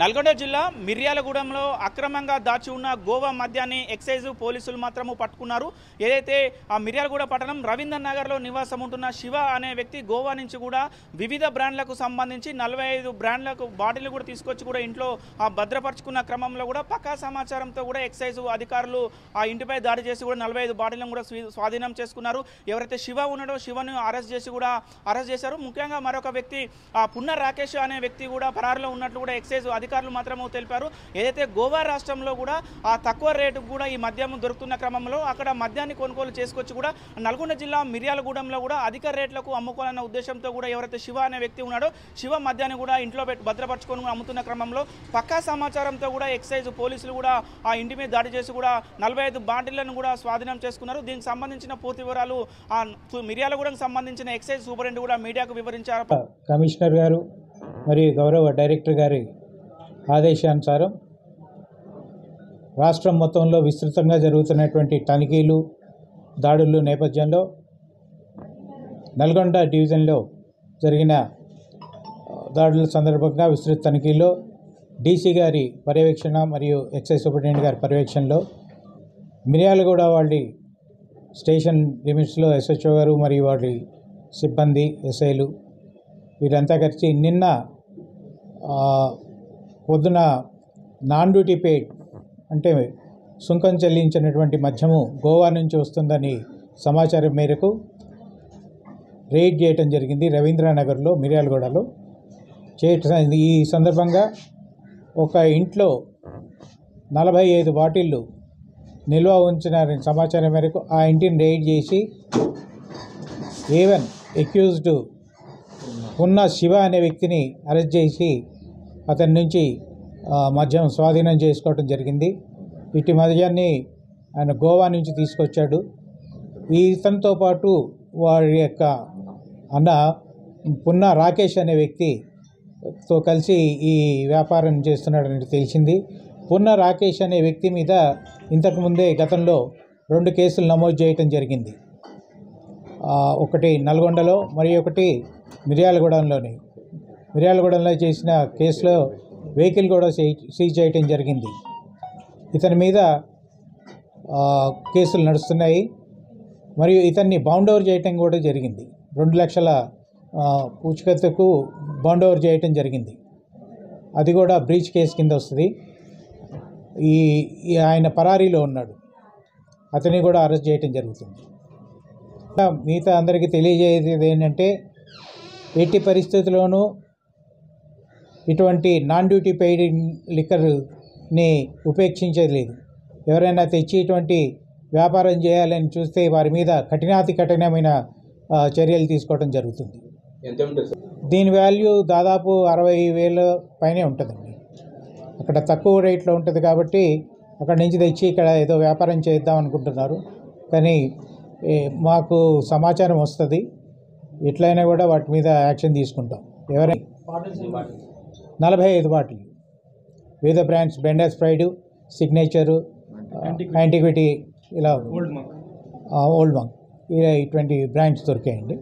నల్గొండ జిల్లా మిర్యాలగూడెంలో అక్రమంగా దాచి ఉన్న గోవా మద్యాన్ని ఎక్సైజ్ పోలీసులు మాత్రము పట్టుకున్నారు. ఏదైతే ఆ మిర్యాలగూడ పట్టణం రవీంద్ర నగర్లో నివాసం ఉంటున్న శివ అనే వ్యక్తి గోవా నుంచి కూడా వివిధ బ్రాండ్లకు సంబంధించి 45 బ్రాండ్లకు బాటిల్ కూడా తీసుకొచ్చి కూడా ఇంట్లో భద్రపరుచుకున్న క్రమంలో కూడా పక్కా సమాచారంతో కూడా ఎక్సైజ్ అధికారులు ఆ ఇంటిపై దాడి చేసి కూడా 45 బాటిల్ను కూడా స్వాధీనం చేసుకున్నారు. ఎవరైతే శివ ఉన్నాడో శివను అరెస్ట్ చేశారు. ముఖ్యంగా మరొక వ్యక్తి పున్నా రాకేష్ అనే వ్యక్తి కూడా పరారులో ఉన్నట్లు కూడా ఎక్సైజ్ అధికారులు మాత్రము తెలిపారు. ఏదైతే గోవా రాష్ట్రంలో కూడా ఆ తక్కువ రేటుకు కూడా ఈ మద్యం దొరుకుతున్న క్రమంలో అక్కడ మద్యాన్ని కొనుగోలు చేసుకొచ్చి కూడా నల్గొండ జిల్లా మిర్యాలగూడెంలో కూడా అధిక రేట్లకు అమ్ముకోవాలన్న ఉద్దేశంతో కూడా ఎవరైతే శివ అనే వ్యక్తి ఉన్నాడో శివ మద్యాన్ని కూడా ఇంట్లో భద్రపరచుకొని అమ్ముతున్న క్రమంలో పక్కా సమాచారంతో కూడా ఎక్సైజ్ పోలీసులు కూడా ఆ ఇంటి మీద దాడి చేసి కూడా 45 బాటిళ్లను కూడా స్వాధీనం చేసుకున్నారు. దీనికి సంబంధించిన పూర్తి వివరాలు ఆ మిర్యాలగూడెంకు సంబంధించిన ఎక్సైజ్ సూపరింటెండెంట్ కూడా మీడియాకు వివరించారు. కమిషనర్ గారు మరియు గౌరవ డైరెక్టర్ గారి ఆదేశానుసారం రాష్ట్రం మొత్తంలో విస్తృతంగా జరుగుతున్నటువంటి తనిఖీలు దాడులు నేపథ్యంలో నల్గొండ డివిజన్లో జరిగిన దాడుల సందర్భంగా విస్తృత తనిఖీలో డీసీ గారి పర్యవేక్షణ మరియు ఎక్సైజ్ సూపరింటెండెంట్ గారి పర్యవేక్షణలో మిర్యాలగూడ వాళ్ళ స్టేషన్ లిమిట్స్లో ఎస్హెచ్ఓ గారు మరియు వాళ్ళ సిబ్బంది ఎస్ఐలు వీరంతా కలిసి నిన్న పొద్దున నాన్ డ్యూటీ పేడ్ అంటే సుంకం చెల్లించినటువంటి మద్యము గోవా నుంచి వస్తుందని సమాచారం మేరకు రేడ్ చేయటం జరిగింది రవీంద్రనగర్లో మిర్యాలగూడలో. ఈ సందర్భంగా ఒక ఇంట్లో 45 బాటిళ్ళు నిల్వ ఉంచినారని సమాచారం మేరకు ఆ ఇంటిని రేడ్ చేసి A1 అక్యూజ్డ్ ఉన్న శివ అనే వ్యక్తిని అరెస్ట్ చేసి అతని నుంచి మద్యం స్వాధీనం చేసుకోవడం జరిగింది. ఇటు మద్యాన్ని ఆయన గోవా నుంచి తీసుకొచ్చాడు. ఇతనితో పాటు వారి యొక్క అన్న పున్నా రాకేష్ అనే వ్యక్తితో కలిసి ఈ వ్యాపారం చేస్తున్నాడని తెలిసింది. పున్నా రాకేష్ అనే వ్యక్తి మీద ఇంతకుముందే గతంలో 2 కేసులు నమోదు చేయడం జరిగింది. ఒకటి నల్గొండలో మరి ఒకటి మిర్యాలగూడెంలోని. మిర్యాలగూడెంలో చేసిన కేసులో వెహికల్ కూడా సీజ్ చేయటం జరిగింది. ఇతని మీద కేసులు నడుస్తున్నాయి. మరియు ఇతన్ని బౌండ్ ఓవర్ చేయటం కూడా జరిగింది. 2 లక్షల పూచికత్తుకు బౌండ్ ఓవర్ చేయటం జరిగింది. అది కూడా బ్రీచ్ కేసు కింద వస్తుంది. ఈ ఆయన పరారీలో ఉన్నాడు. అతని కూడా అరెస్ట్ చేయటం జరుగుతుంది. మిగతా అందరికీ తెలియజేసేది ఏంటంటే ఎట్టి పరిస్థితుల్లోనూ ఇటువంటి నాన్ డ్యూటీ పెయిడ్ లిక్కర్ని ఉపేక్షించేది లేదు. ఎవరైనా తెచ్చి ఇటువంటి వ్యాపారం చేయాలని చూస్తే వారి మీద కఠినాతి కఠినమైన చర్యలు తీసుకోవడం జరుగుతుంది. దీని వాల్యూ దాదాపు 60,000 పైనే ఉంటుందండి. అక్కడ తక్కువ రేట్లో ఉంటుంది కాబట్టి అక్కడ నుంచి తెచ్చి ఇక్కడ ఏదో వ్యాపారం చేద్దాం అనుకుంటున్నారు. కానీ మాకు సమాచారం వస్తుంది. ఎట్లయినా కూడా వాటి మీద యాక్షన్ తీసుకుంటాం. ఎవరైనా 45 బాటిల్ వివిధ brands Blenders Pride Signature Antiquity ఇలా ఓల్డ్ మంక్ ఇలా ఇటువంటి బ్రాండ్స్ దొరికాయండి.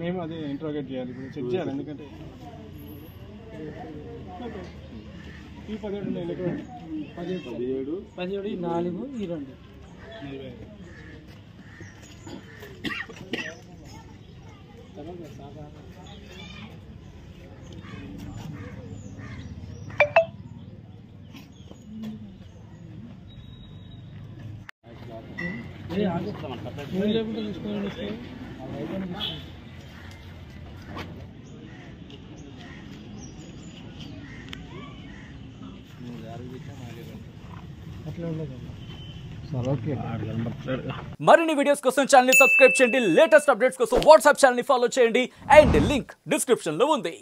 మేము అదే ఇంట్రోగేట్ చేయాలి, ఇప్పుడు చెక్ చేయాలి. ఎందుకంటే ఈ 17 4 2 మరిన్ని వీడియోస్ కోసం ఛానల్ ని సబ్స్క్రైబ్ చేయండి. లేటెస్ట్ అప్డేట్స్ కోసం వాట్సాప్ ఛానల్ ని ఫాలో చేయండి అండ్ లింక్ డిస్క్రిప్షన్ లో ఉంది.